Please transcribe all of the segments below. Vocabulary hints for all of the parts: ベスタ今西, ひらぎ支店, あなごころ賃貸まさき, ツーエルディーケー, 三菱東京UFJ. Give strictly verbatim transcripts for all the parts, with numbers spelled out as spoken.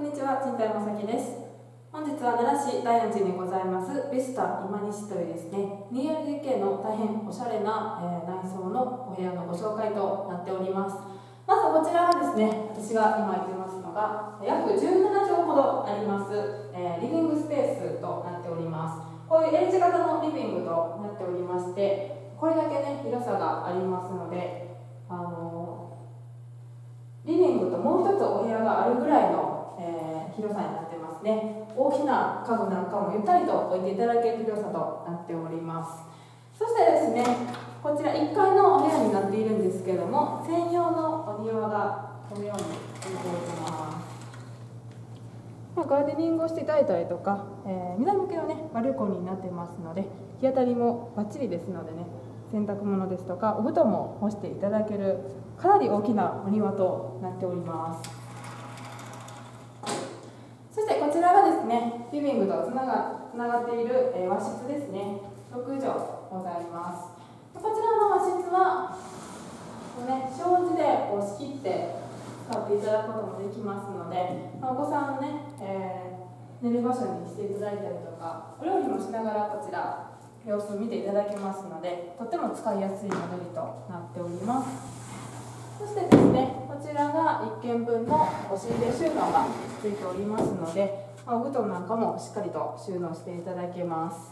こんにちは、賃貸まさきです。本日は奈良市大安寺にございますベスタ今西というですね、ツーエルディーケー の大変おしゃれな、えー、内装のお部屋のご紹介となっております。まずこちらはですね、私が今いてますのが、約じゅうなな畳ほどあります、えー、リビングスペースとなっております。こういう H 型のリビングとなっておりまして、これだけね、広さがありますので、あのー、リビングともう一つお部屋があるぐらいのえー、広さになってますね。大きな家具なんかもゆったりと置いていただける広さとなっております。そしてですね、こちらいっかいのお部屋になっているんですけども、専用のお庭がこのようについております。ガーデニングをしていただいたりとか、えー、南向けのねバルコニーになってますので、日当たりもバッチリですのでね、洗濯物ですとかお布団も干していただける、かなり大きなお庭となっております。そしてこちらがですね、リビングとつなが、つながっている和室ですね、ろく畳ございます。こちらの和室は、ね、障子でこう仕切って使っていただくこともできますので、お子さんのね、えー、寝る場所にしていただいたりとか、お料理もしながらこちら、様子を見ていただけますので、とっても使いやすい間取りとなっております。そしてですね、こちらがいっけんぶんの押し入れ収納がついておりますので、お布団なんかもしっかりと収納していただけます。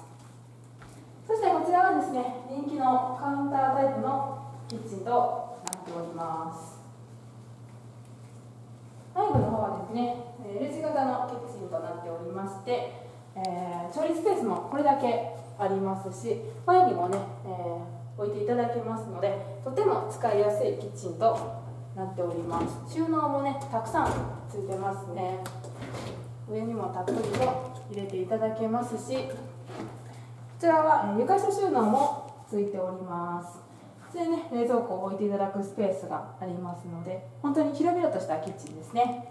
そしてこちらがですね、人気のカウンタータイプのキッチンとなっております。内部の方はですね L 字型のキッチンとなっておりまして、えー、調理スペースもこれだけありますし、前にもね、えー、置いていただけますので、とても使いやすいキッチンとなっております。収納もねたくさんついてますね。上にもたっぷりと入れていただけますし、こちらは床下収納もついております。それでね、冷蔵庫を置いていただくスペースがありますので、本当に広々としたキッチンですね。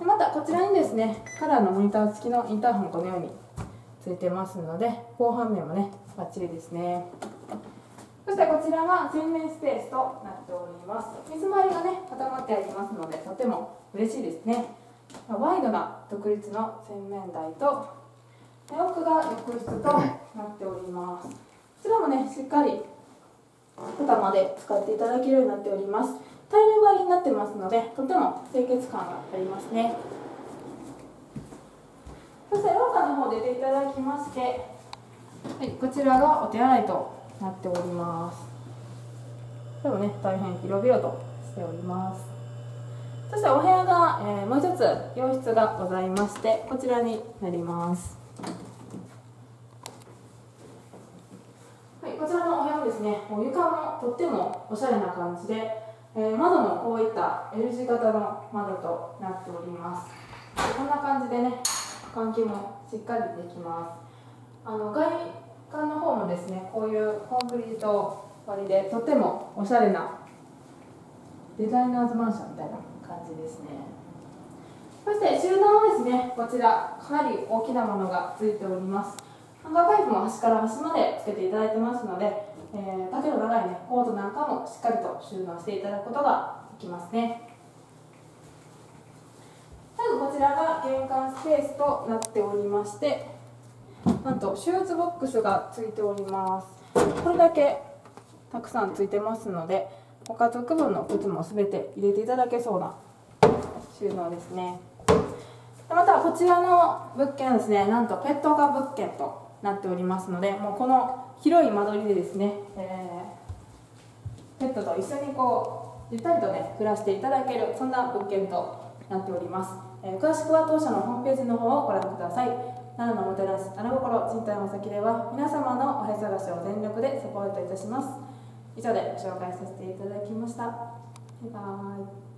でまたこちらにですね、カラーのモニター付きのインターホン、このようについてますので、防犯面もねバッチリですね。そしてこちらは洗面スペースとなっております。水回りがね固まってありますので、とても嬉しいですね。ワイドな独立の洗面台と、奥が浴室となっております。こちらもねしっかり肩まで使っていただけるようになっております。タイル張りになってますので、とても清潔感がありますね。そして廊下の方出ていただきまして、はい、こちらがお手洗いとなっております。でもね大変広々としております。そしてお部屋が、えー、もう一つ洋室がございまして、こちらになります。はい、こちらのお部屋もですね、もう床もとってもおしゃれな感じで、えー、窓もこういった L 字型の窓となっております。こんな感じでね、換気もしっかりできます。あの外空間の方もですね、こういうコンクリート割りで、とてもおしゃれなデザイナーズマンションみたいな感じですね。そして収納はですね、こちらかなり大きなものがついております。ハンガーパイプも端から端までつけていただいてますので、えー、丈の長い、ね、コートなんかもしっかりと収納していただくことができますね。最後こちらが玄関スペースとなっておりまして、なんとシューズボックスがついております。これだけたくさんついてますので、ご家族分の靴もすべて入れていただけそうな収納ですね。またこちらの物件はですね、なんとペット可物件となっておりますので、もうこの広い間取りでですね、えー、ペットと一緒にこうゆったりとね暮らしていただける、そんな物件となっております。えー、詳しくは当社のホームページの方をご覧ください。奈良のおもてなし、あなごころ賃貸まさきでは、皆様のお部屋探しを全力でサポートいたします。以上でご紹介させていただきました。バイバーイ。